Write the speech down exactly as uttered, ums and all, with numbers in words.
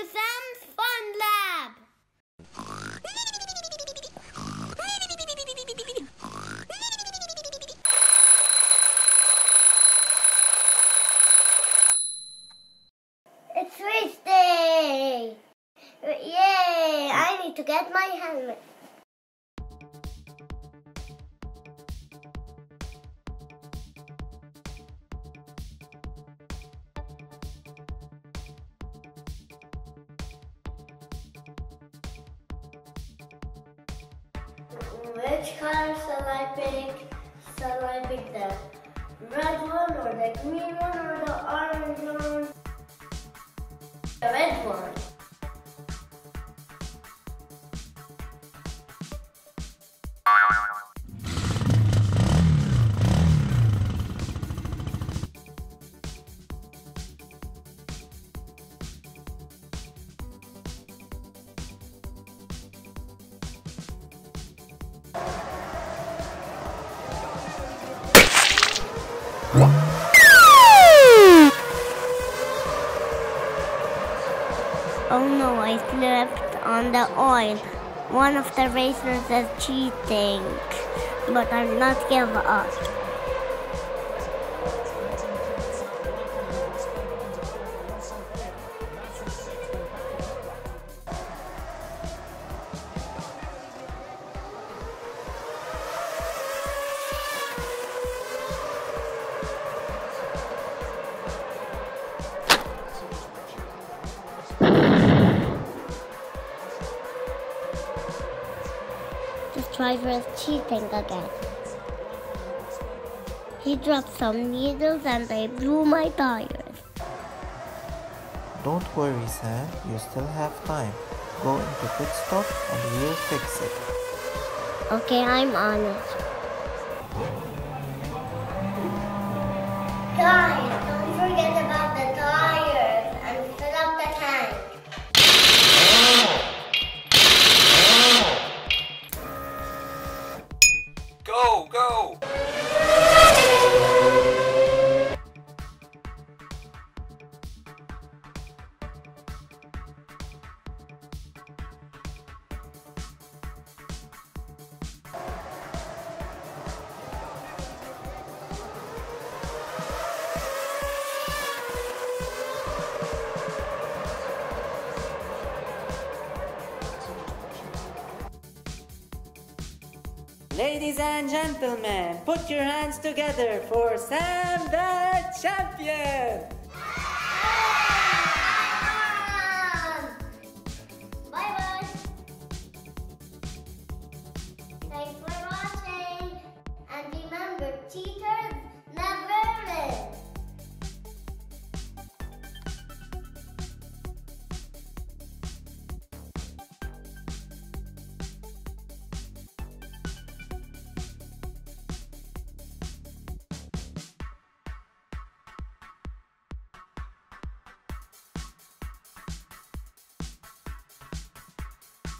to Sam's Fun Lab. It's race day! Yay! I need to get my helmet. Which color shall I pick? Shall I pick the red one or the green one or the orange one? The red one. What? Oh no, I slipped on the oil. One of the racers is cheating, but I'll not give up. This driver is cheating again. He dropped some needles and they blew my tires. Don't worry, Sam. You still have time. Go into pit stop and we'll fix it. Okay, I'm on it. Guys, don't forget about the tires and fill up the tank. Go, go! Ladies and gentlemen, put your hands together for Sam the Champion! Bye-bye! Thanks for watching! And remember, cheaters!